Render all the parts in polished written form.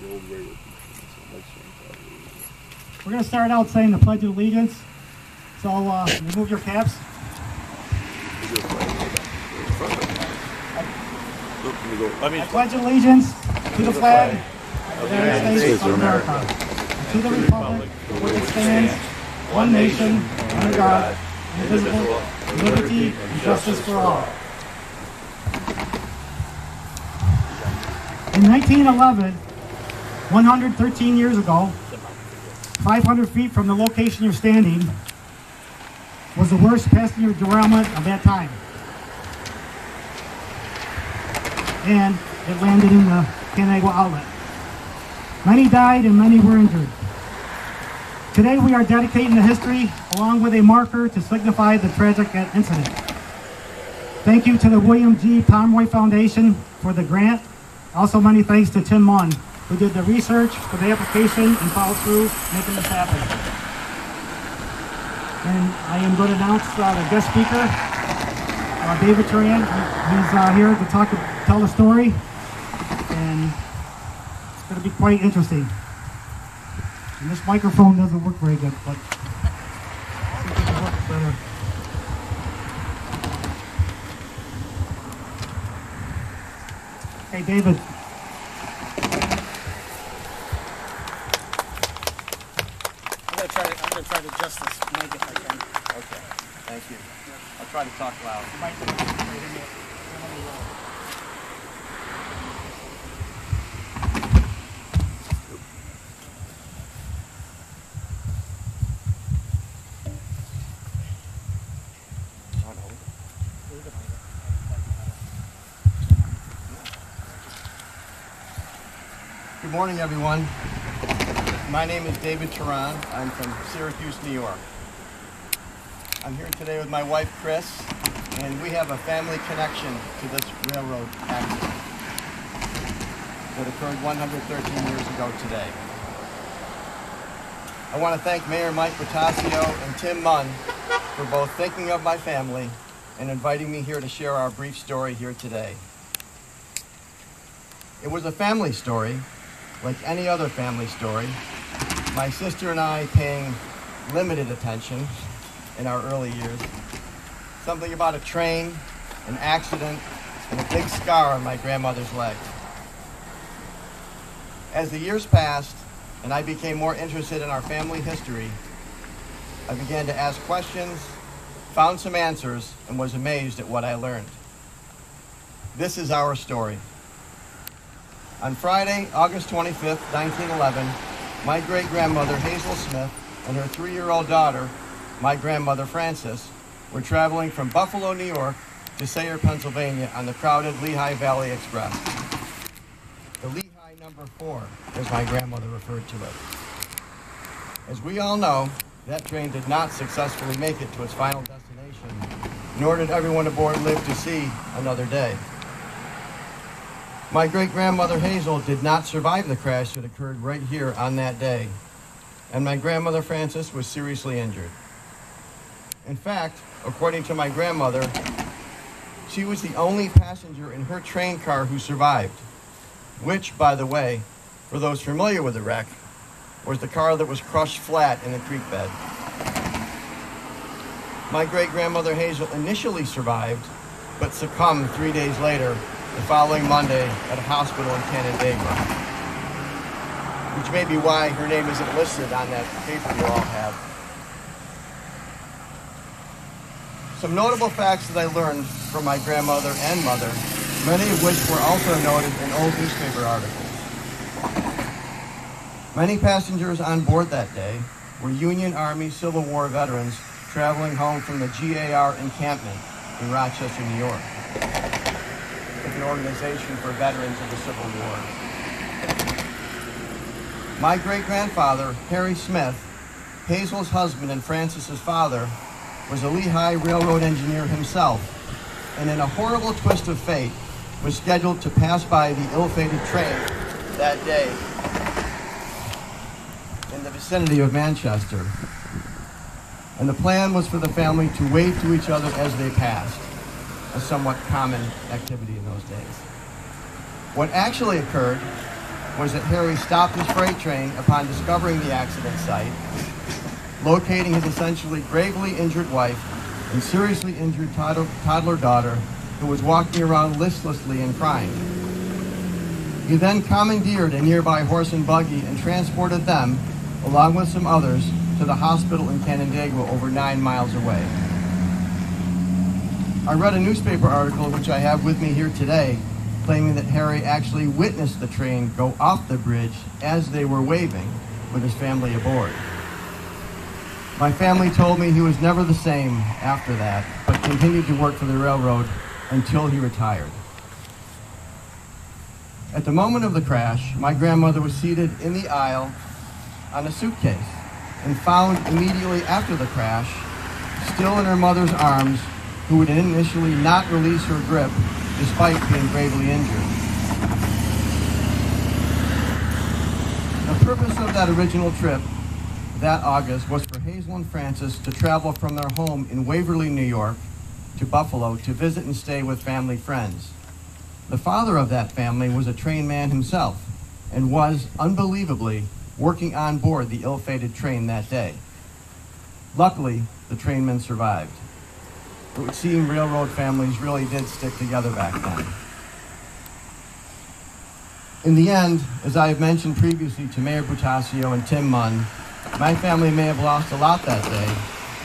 the old railroad commission. So let's change. We're going to start out saying the Pledge of Allegiance. So remove your caps. I pledge allegiance to the flag of the United States of America, and to the republic for which it stands, one nation, under God, indivisible, with liberty and justice for all. In 1911, 113 years ago, 500 feet from the location you're standing, was the worst passenger derailment of that time. And it landed in the Canandaigua outlet. Many died and many were injured. Today we are dedicating the history along with a marker to signify the tragic incident. Thank you to the William G. Pomeroy Foundation for the grant. Also many thanks to Tim Munt, who did the research for the application and followed through making this happen. And I am going to announce the guest speaker, David Turan. He's here to tell the story, and it's going to be quite interesting. And this microphone doesn't work very good, but I think it works better. Hey, David. I'm going to try to adjust this mic if I can. Okay, thank you. I'll try to talk loud. Good morning, everyone. My name is David Turan. I'm from Syracuse, New York. I'm here today with my wife, Chris, and we have a family connection to this railroad accident that occurred 113 years ago today. I want to thank Mayor Mike Patasio and Tim Munn for both thinking of my family and inviting me here to share our brief story here today. It was a family story, like any other family story. My sister and I paying limited attention in our early years. Something about a train, an accident, and a big scar on my grandmother's leg. As the years passed and I became more interested in our family history, I began to ask questions, found some answers, and was amazed at what I learned. This is our story. On Friday, August 25th, 1911, my great-grandmother, Hazel Smith, and her 3-year-old daughter, my grandmother, Frances, were traveling from Buffalo, New York to Sayre, Pennsylvania on the crowded Lehigh Valley Express. The Lehigh Number 4, as my grandmother referred to it. As we all know, that train did not successfully make it to its final destination, nor did everyone aboard live to see another day. My great-grandmother Hazel did not survive the crash that occurred right here on that day, and my grandmother Frances was seriously injured. In fact, according to my grandmother, she was the only passenger in her train car who survived, which, by the way, for those familiar with the wreck, was the car that was crushed flat in the creek bed. My great-grandmother Hazel initially survived, but succumbed 3 days later, the following Monday, at a hospital in Canandaigua, which may be why her name isn't listed on that paper you all have. Some notable facts that I learned from my grandmother and mother, many of which were also noted in old newspaper articles. Many passengers on board that day were Union Army Civil War veterans traveling home from the GAR encampment in Rochester, New York. An organization for veterans of the Civil War. My great-grandfather, Harry Smith, Hazel's husband and Frances's father, was a Lehigh Railroad engineer himself, and in a horrible twist of fate, was scheduled to pass by the ill-fated train that day in the vicinity of Manchester. And the plan was for the family to wave to each other as they passed, a somewhat common activity in those days. What actually occurred was that Harry stopped his freight train upon discovering the accident site, locating his essentially gravely injured wife and seriously injured toddler daughter, who was walking around listlessly and crying. He then commandeered a nearby horse and buggy and transported them, along with some others, to the hospital in Canandaigua, over 9 miles away. I read a newspaper article, which I have with me here today, claiming that Harry actually witnessed the train go off the bridge as they were waving with his family aboard. My family told me he was never the same after that, but continued to work for the railroad until he retired. At the moment of the crash, my grandmother was seated in the aisle on a suitcase and found immediately after the crash, still in her mother's arms, who would initially not release her grip despite being gravely injured. The purpose of that original trip that August was for Hazel and Frances to travel from their home in Waverly, New York to Buffalo to visit and stay with family friends. The father of that family was a train man himself and was, unbelievably, working on board the ill-fated train that day. Luckily, the trainmen survived. It would seem railroad families really did stick together back then. In the end, as I have mentioned previously to Mayor Patasio and Tim Munt, my family may have lost a lot that day,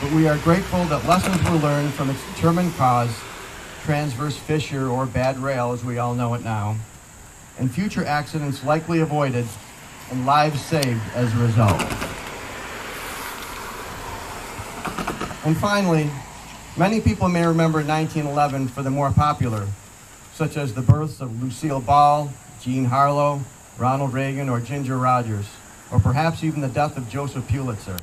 but we are grateful that lessons were learned from its determined cause, transverse fissure or bad rail as we all know it now, and future accidents likely avoided and lives saved as a result. And finally, many people may remember 1911 for the more popular, such as the births of Lucille Ball, Jean Harlow, Ronald Reagan, or Ginger Rogers, or perhaps even the death of Joseph Pulitzer.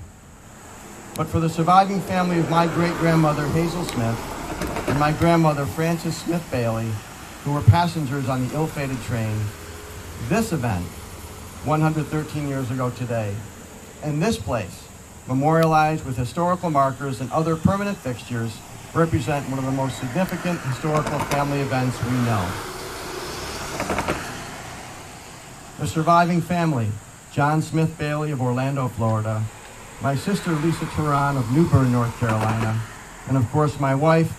But for the surviving family of my great-grandmother Hazel Smith and my grandmother Frances Smith Bailey, who were passengers on the ill-fated train, this event, 113 years ago today, and this place, memorialized with historical markers and other permanent fixtures, represent one of the most significant historical family events we know. The surviving family, John Smith Bailey of Orlando, Florida, my sister Lisa Turan of New Bern, North Carolina, and of course my wife,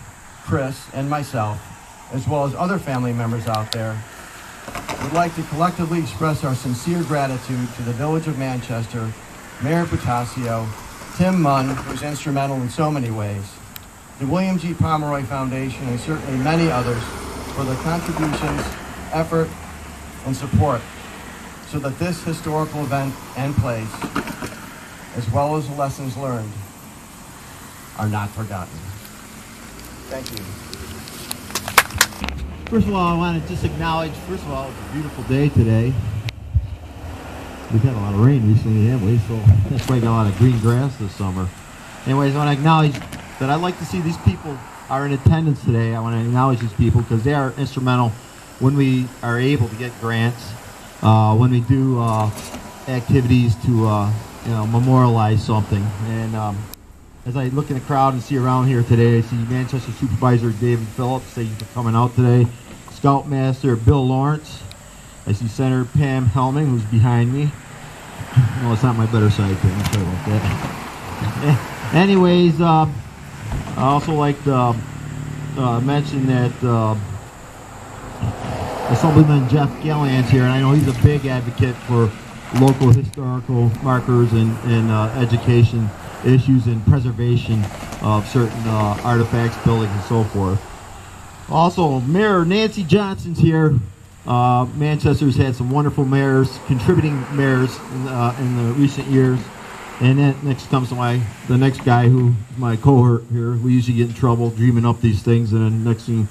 Chris, and myself, as well as other family members out there, would like to collectively express our sincere gratitude to the Village of Manchester, Mayor Patasio, Tim Munt, who was instrumental in so many ways, the William G. Pomeroy Foundation, and certainly many others for their contributions, effort, and support so that this historical event and place, as well as the lessons learned, are not forgotten. Thank you. First of all, I want to just acknowledge, it's a beautiful day today. We've had a lot of rain recently, haven't we? So that's why we got a lot of green grass this summer. Anyways, I want to acknowledge that I'd like to see these people are in attendance today. I want to acknowledge these people because they are instrumental when we are able to get grants, when we do activities to you know, memorialize something. And as I look in the crowd and see around here today, I see Manchester Supervisor David Phillips, thank you for coming out today. Scoutmaster Bill Lawrence. I see Senator Pam Helming, who's behind me. Well, it's not my better side, but I'm sorry about that. Anyways, I also like to mention that Assemblyman Jeff Gallant here, and I know he's a big advocate for local historical markers and education issues and preservation of certain artifacts, buildings, and so forth. Also, Mayor Nancy Johnson's here. Manchester's had some wonderful mayors, contributing mayors in the recent years, and then next comes the next guy who, my cohort here, we usually get in trouble dreaming up these things, and then next thing,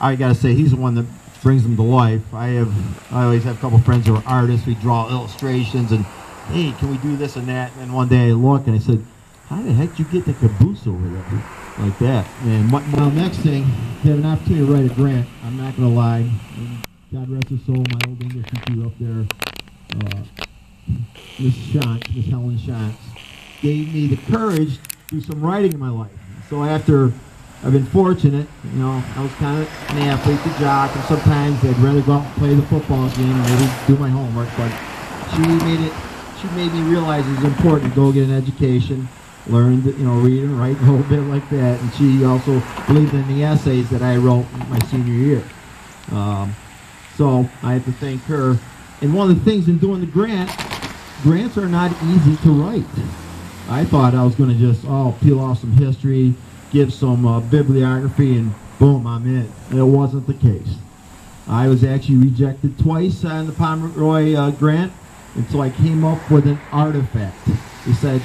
I gotta say, he's the one that brings them to life. I always have a couple friends who are artists. We draw illustrations, and hey, can we do this and that? And then one day I look and I said, how the heck did you get the caboose over there like that? And well, next thing, they have an opportunity to write a grant. I'm not gonna lie. God rest her soul, my old English teacher up there, Miss Helen Schantz, gave me the courage to do some writing in my life. So after I've been fortunate, you know, I was kind of an athlete, the jock, and sometimes I'd rather go out and play the football game and maybe do my homework, but she made me realize it was important to go get an education, learn, you know, read and write a little bit like that, and she also believed in the essays that I wrote my senior year. So I have to thank her. And one of the things in doing the grant, grants are not easy to write. I thought I was going to just, oh, peel off some history, give some bibliography, and boom, I'm in. And it wasn't the case. I was actually rejected twice on the Pomeroy grant, and so I came up with an artifact. He said,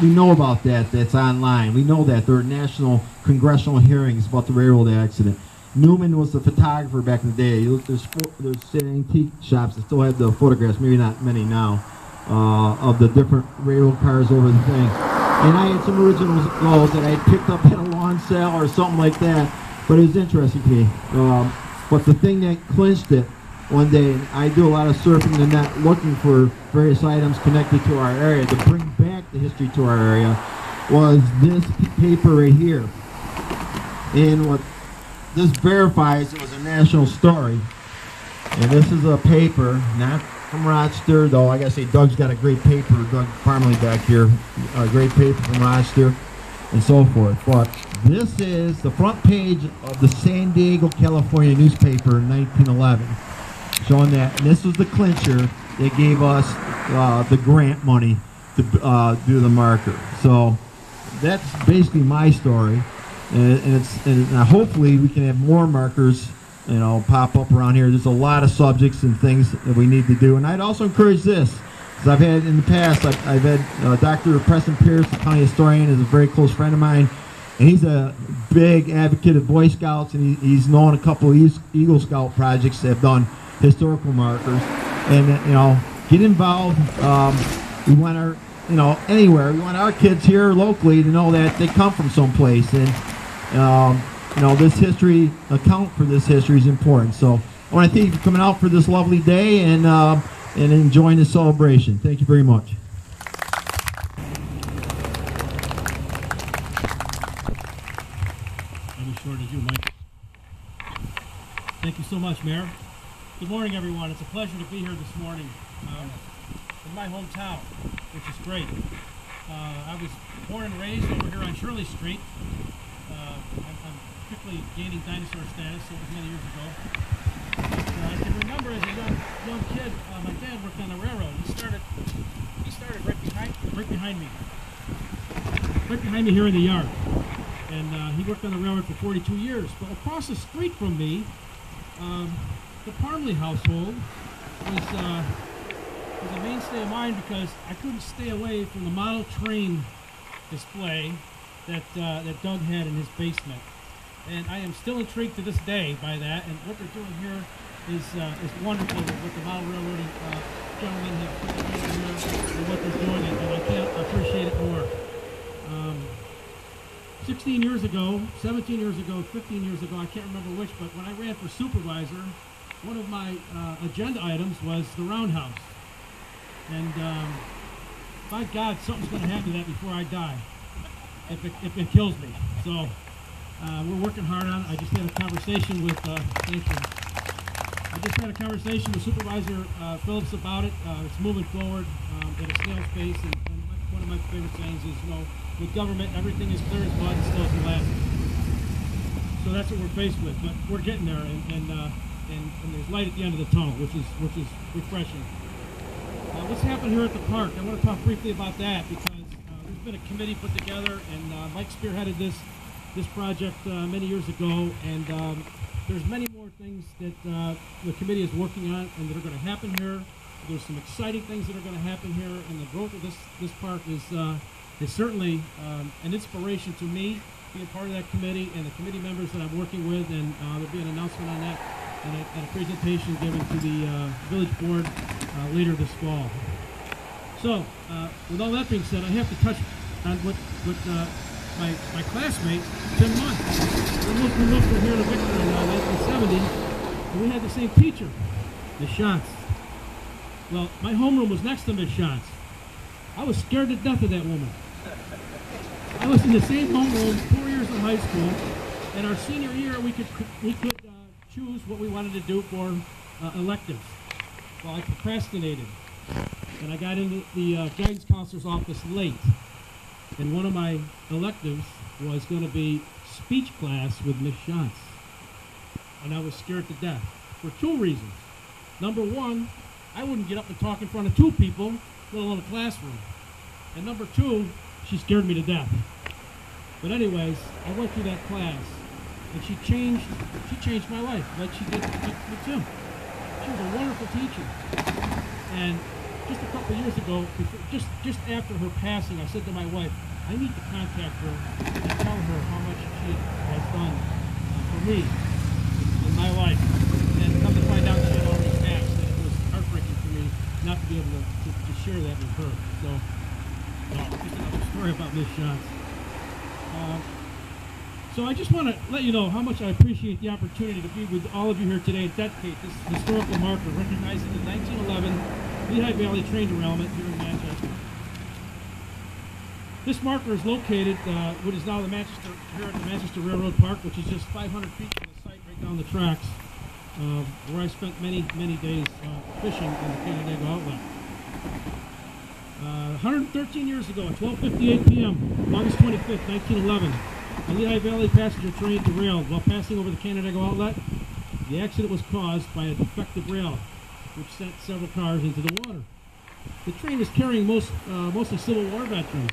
we know about that, that's online. We know that. There are national congressional hearings about the railroad accident. Newman was the photographer back in the day. There's antique shops that still have the photographs, maybe not many now, of the different railroad cars over the thing. And I had some original clothes that I had picked up at a lawn sale or something like that, but it was interesting to me. But the thing that clinched it one day, and I do a lot of surfing and not looking for various items connected to our area to bring back the history to our area, was this paper right here. And what this verifies, it was a national story. And this is a paper, not from Rochester, though I gotta say Doug's got a great paper, Doug Parmley back here, a great paper from Rochester and so forth. But this is the front page of the San Diego, California newspaper in 1911, showing that, and this was the clincher that gave us the grant money to do the marker. So that's basically my story. And hopefully we can have more markers, you know, pop up around here. There's a lot of subjects and things that we need to do. And I'd also encourage this, because I've had in the past, I've had Dr. Preston Pierce, the county historian, is a very close friend of mine, and he's a big advocate of Boy Scouts, and he's known a couple of Eagle Scout projects that have done historical markers. And you know, get involved. We want our, you know, anywhere, we want our kids here locally to know that they come from someplace. And you know, this history, account for this history is important. So I want to thank you for coming out for this lovely day and enjoying the celebration. Thank you very much. I'm as short as you, Mike. Thank you so much, Mayor. Good morning, everyone. It's a pleasure to be here this morning in my hometown, which is great. I was born and raised over here on Shirley Street. I'm quickly gaining dinosaur status, so it was many years ago. I can remember as a young kid, my dad worked on the railroad. He started right behind me. Right behind me here in the yard. And he worked on the railroad for 42 years. But across the street from me, the Parmley household was a mainstay of mine, because I couldn't stay away from the model train display that Doug had in his basement, and I am still intrigued to this day by that. And what they're doing here is wonderful with the model railroading gentlemen have, and what they're doing, and I can't appreciate it more. 16 years ago, 17 years ago, 15 years ago, I can't remember which, but when I ran for supervisor, one of my agenda items was the roundhouse, and by God, something's going to happen to that before I die. If it kills me. So we're working hard on it. I just had a conversation with Supervisor Phillips about it. It's moving forward at a snail's pace, and one of my favorite sayings is, you know, with government everything is clear as mud and still as molasses. So that's what we're faced with, but we're getting there, and there's light at the end of the tunnel, which is refreshing. What's happened here at the park? I want to talk briefly about that, because been a committee put together, and Mike spearheaded this project many years ago, and there's many more things that the committee is working on and that are going to happen here. There's some exciting things that are going to happen here, and the growth of this park is certainly an inspiration to me, being part of that committee and the committee members that I'm working with, and there'll be an announcement on that and a presentation given to the village board later this fall. So, with all that being said, I have to touch on my classmate, Tim Munt. We moved from here to Victor in 1970, and we had the same teacher, Ms. Schantz. Well, my homeroom was next to Ms. Schantz. I was scared to death of that woman. I was in the same homeroom 4 years in high school, in our senior year, we could choose what we wanted to do for electives. Well, I procrastinated, and I got into the guidance counselor's office late, and one of my electives was going to be speech class with Ms. Schantz, and I was scared to death for two reasons. Number one, I wouldn't get up and talk in front of two people, let alone a classroom. And number two, she scared me to death. But anyways, I went through that class, and she changed my life, like she did with Tim. She was a wonderful teacher. And just a couple years ago, just after her passing, I said to my wife, I need to contact her and tell her how much she has done for me in my life. And come to find out that I'd already passed, and it was heartbreaking for me not to be able to share that with her. So, just another story about Ms. Schantz. So I just want to let you know how much I appreciate the opportunity to be with all of you here today and dedicate this historical marker recognizing the 1911 Lehigh Valley train derailment here in Manchester. This marker is located what is now the Manchester, here at the Manchester Railroad Park, which is just 500 feet from the site right down the tracks, where I spent many days fishing in the Canandaigua outlet. 113 years ago, at 12:58 p.m., August 25th, 1911, a Lehigh Valley passenger train derailed while passing over the Canandaigua outlet. The accident was caused by a defective rail, which sent several cars into the water. The train was carrying mostly Civil War veterans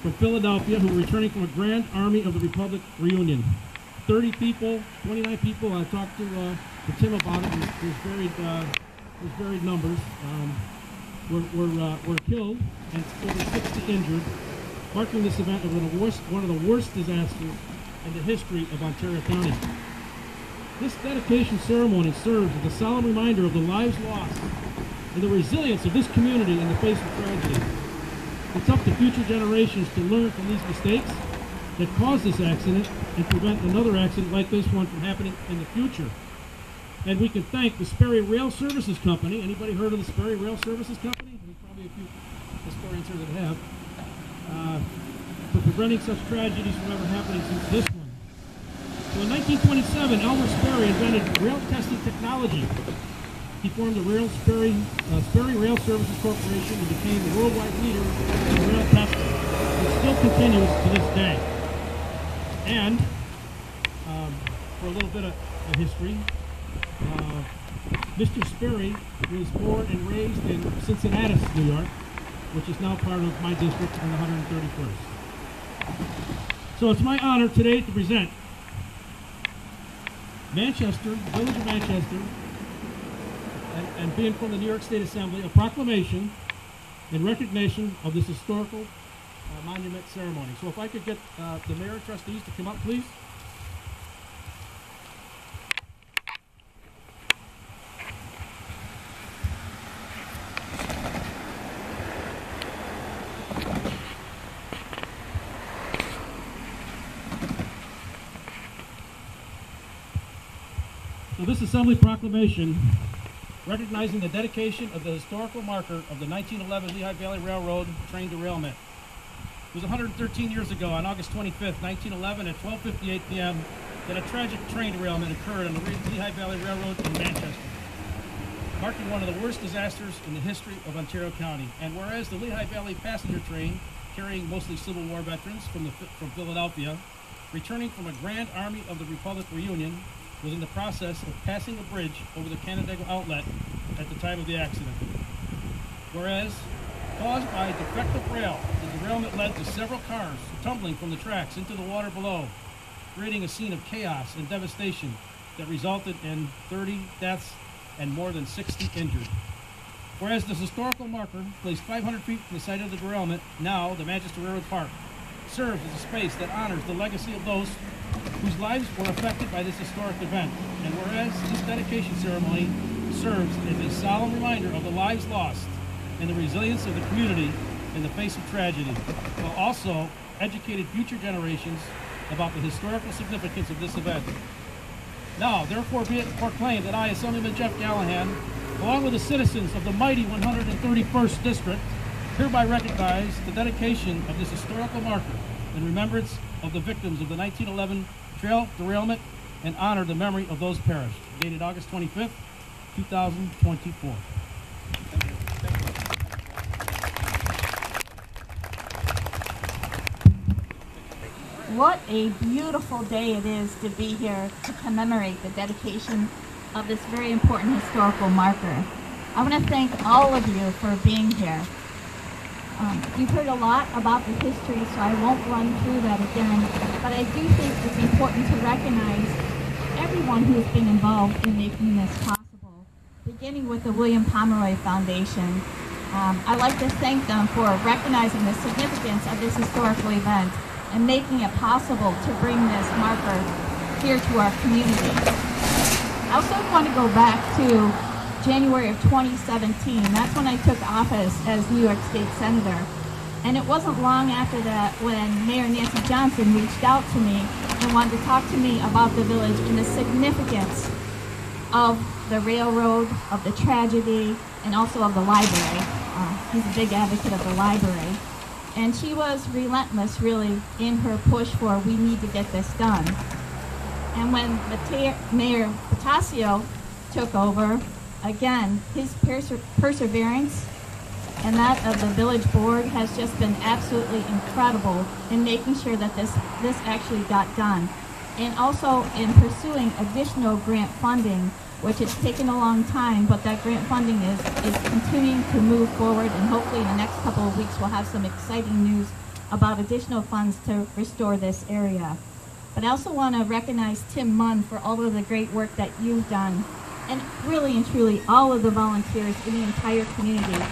from Philadelphia who were returning from a Grand Army of the Republic reunion. 30 people, 29 people. I talked to Tim about it. There's varied numbers. Were killed and over 60 injured, marking this event as one of the worst disasters in the history of Ontario County. This dedication ceremony serves as a solemn reminder of the lives lost and the resilience of this community in the face of tragedy. It's up to future generations to learn from these mistakes that caused this accident and prevent another accident like this one from happening in the future. And we can thank the Sperry Rail Services Company. Anybody heard of the Sperry Rail Services Company? There's probably a few historians here that have. For preventing such tragedies from ever happening since this one. So in 1927, Elmer Sperry invented rail testing technology. He formed the Sperry Rail Services Corporation and became the worldwide leader in rail testing, which still continues to this day. And for a little bit of history, Mr. Sperry was born and raised in Cincinnati, New York, which is now part of my district on the 131st. So it's my honor today to present Manchester, Village of Manchester, and being from the New York State Assembly, a proclamation in recognition of this historical monument ceremony. So if I could get the mayor and trustees to come up, please. This assembly proclamation recognizing the dedication of the historical marker of the 1911 Lehigh Valley Railroad train derailment. It was 113 years ago on August 25th, 1911 at 12:58 p.m. that a tragic train derailment occurred on the Lehigh Valley Railroad in Manchester, marking one of the worst disasters in the history of Ontario County. And whereas the Lehigh Valley passenger train carrying mostly Civil War veterans from Philadelphia, returning from a Grand Army of the Republic reunion, was in the process of passing a bridge over the Canandaigua outlet at the time of the accident. Whereas, caused by defective rail, the derailment led to several cars tumbling from the tracks into the water below, creating a scene of chaos and devastation that resulted in 30 deaths and more than 60 injured. Whereas this historical marker, placed 500 feet from the site of the derailment, now the Manchester Railroad Park, serves as a space that honors the legacy of those whose lives were affected by this historic event. And whereas this dedication ceremony serves as a solemn reminder of the lives lost and the resilience of the community in the face of tragedy, while also educated future generations about the historical significance of this event. Now, therefore, be it proclaimed that I, Assemblyman Jeff Gallahan, along with the citizens of the mighty 131st District, hereby recognize the dedication of this historical marker in remembrance of the victims of the 1911 trail derailment and honor the memory of those perished. Dated August 25th, 2024. Thank you. Thank you. What a beautiful day it is to be here to commemorate the dedication of this very important historical marker. I want to thank all of you for being here. You've heard a lot about the history, so I won't run through that again, but I do think it's important to recognize everyone who's been involved in making this possible, beginning with the William Pomeroy Foundation. I'd like to thank them for recognizing the significance of this historical event and making it possible to bring this marker here to our community. I also want to go back to January of 2017. That's when I took office as New York State Senator. And it wasn't long after that when Mayor Nancy Johnson reached out to me and wanted to talk to me about the village and the significance of the railroad, of the tragedy, and also of the library. He's a big advocate of the library. And she was relentless, really, in her push for we need to get this done. And when Mayor Patasio took over, again, his perseverance and that of the village board has just been absolutely incredible in making sure that this actually got done. And also in pursuing additional grant funding, which has taken a long time, but that grant funding is continuing to move forward, and hopefully in the next couple of weeks we'll have some exciting news about additional funds to restore this area. But I also want to recognize Tim Munt for all of the great work that you've done, and really and truly all of the volunteers in the entire community.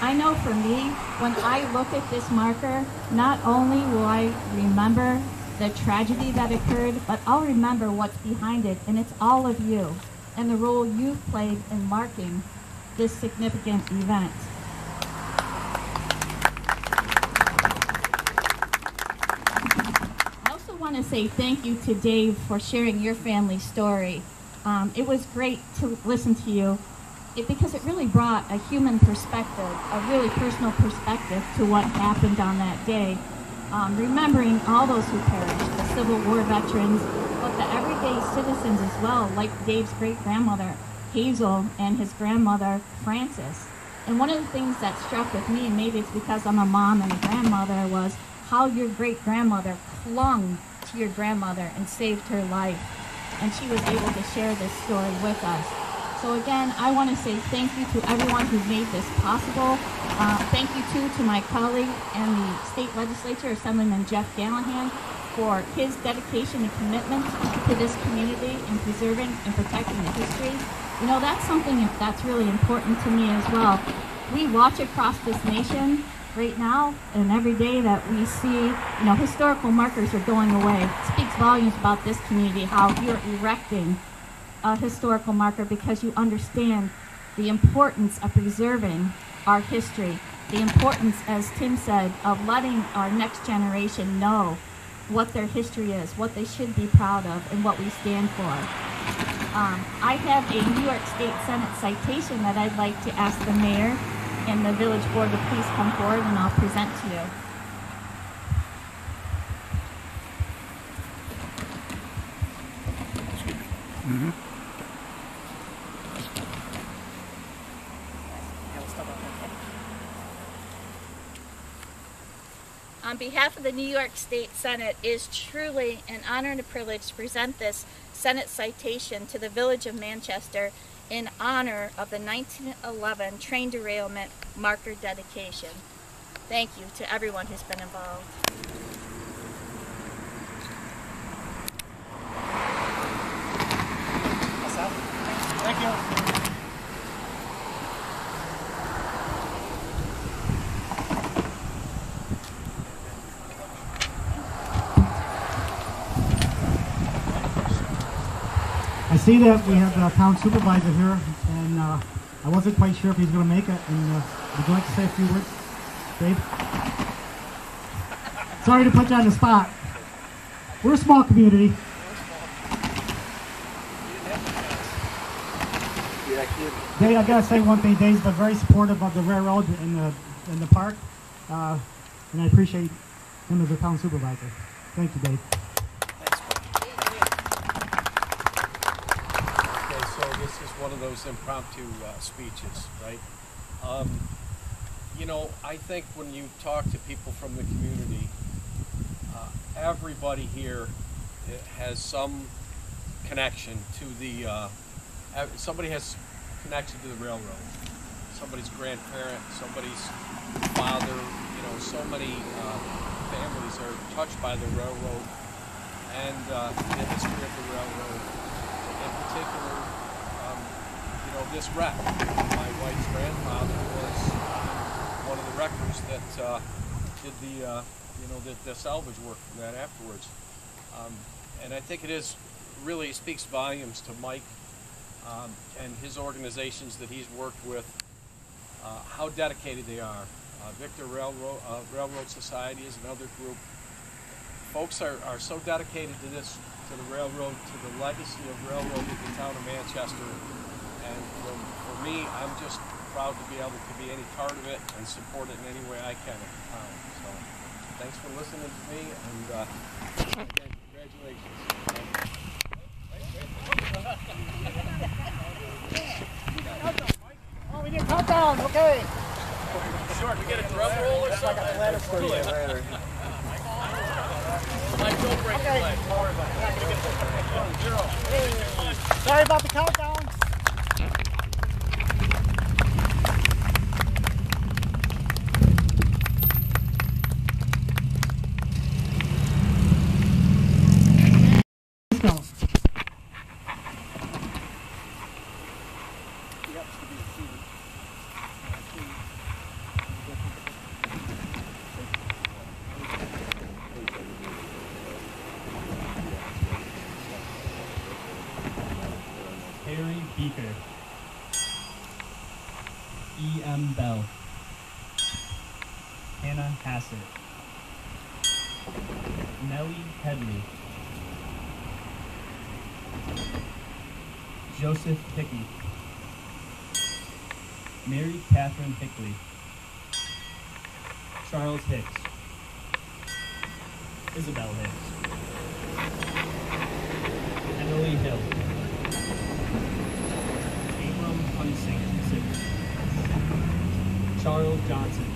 I know for me, when I look at this marker, not only will I remember the tragedy that occurred, but I'll remember what's behind it, and it's all of you and the role you've played in marking this significant event. I also want to say thank you to Dave for sharing your family story. It was great to listen to you because it really brought a human perspective, a really personal perspective to what happened on that day. Remembering all those who perished, the Civil War veterans, but the everyday citizens as well, like Dave's great-grandmother, Hazel, and his grandmother, Frances. And one of the things that struck with me, and maybe it's because I'm a mom and a grandmother, was how your great-grandmother clung to your grandmother and saved her life. And she was able to share this story with us. So again, I want to say thank you to everyone who made this possible. Thank you, too, to my colleague and the state legislature, Assemblyman Jeff Gallahan, for his dedication and commitment to this community in preserving and protecting the history. You know, that's something that's really important to me as well. We watch across this nation right now, and every day that we see, you know, historical markers are going away. It speaks volumes about this community, how you're erecting a historical marker because you understand the importance of preserving our history, the importance, as Tim said, of letting our next generation know what their history is, what they should be proud of, and what we stand for. I have a New York State Senate citation that I'd like to ask the mayor and the village board to please come forward, and I'll present to you. Mm-hmm. On behalf of the New York State Senate, it is truly an honor and a privilege to present this Senate citation to the Village of Manchester in honor of the 1911 train derailment marker dedication. Thank you to everyone who's been involved. Thank you. I see that we have the town supervisor here, and I wasn't quite sure if he's going to make it, and would you like to say a few words, Dave? Sorry to put you on the spot. We're a small community. Dave, I got to say one thing. Dave's been very supportive of the railroad and the park, and I appreciate him as a town supervisor. Thank you, Dave. Thanks, one of those impromptu speeches, right? You know, I think when you talk to people from the community, everybody here has some connection to the, somebody has connection to the railroad. Somebody's grandparent, somebody's father, you know, so many families are touched by the railroad and the history of the railroad. In particular, you know, this wreck. My wife's grandfather was one of the wreckers that did the, you know, the salvage work from that afterwards. And I think it is really speaks volumes to Mike and his organizations that he's worked with, how dedicated they are. Victor Railroad Society is another group. Folks are so dedicated to this, to the railroad, to the legacy of railroad in the town of Manchester. And for me, I'm just proud to be able to be any part of it and support it in any way I can at the time. So thanks for listening to me, and again, congratulations. Oh, we did countdown, okay. Sure, we get a drum roll or something? I got a letter for you later. Mike, don't break the leg. Sorry about the countdown. Joseph Hickey, Mary Catherine Hickley, Charles Hicks, Isabel Hicks, Emily Hill, Abram Hunsinger, Charles Johnson,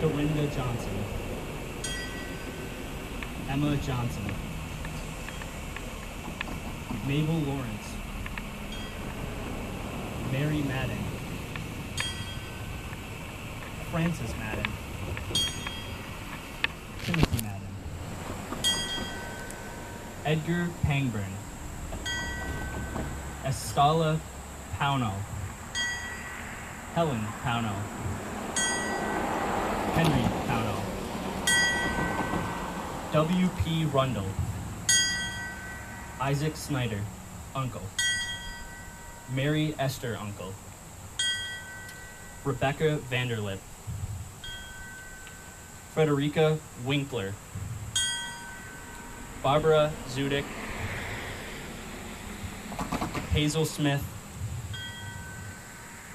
Dorinda Johnson, Emma Johnson, Mabel Lawrence, Mary Madden, Frances Madden, Timothy Madden, Edgar Pangburn, Estella Pauno, Helen Pauno, Henry Pauno, W.P. Rundle, Isaac Snyder, uncle. Mary Esther, uncle. Rebecca Vanderlip. Frederica Winkler. Barbara Zudick. Hazel Smith.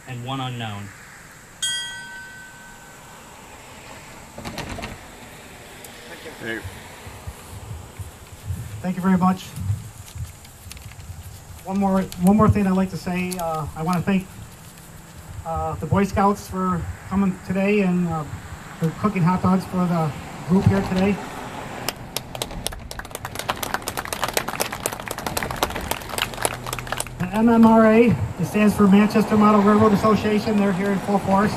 And one unknown. Thank you. Thank you very much. One more thing I'd like to say. I want to thank the Boy Scouts for coming today and for cooking hot dogs for the group here today. The MMRA, it stands for Manchester Model Railroad Association. They're here in full force,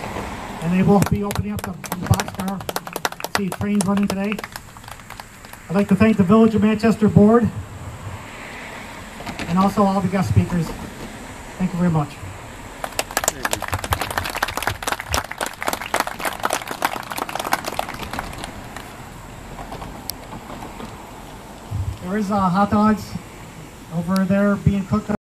and they will be opening up the boxcar. See trains running today. I'd like to thank the Village of Manchester Board, and also all the guest speakers. Thank you very much. There is hot dogs over there being cooked up.